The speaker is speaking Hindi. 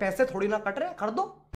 पैसे थोड़ी ना कट रहे, कर दो।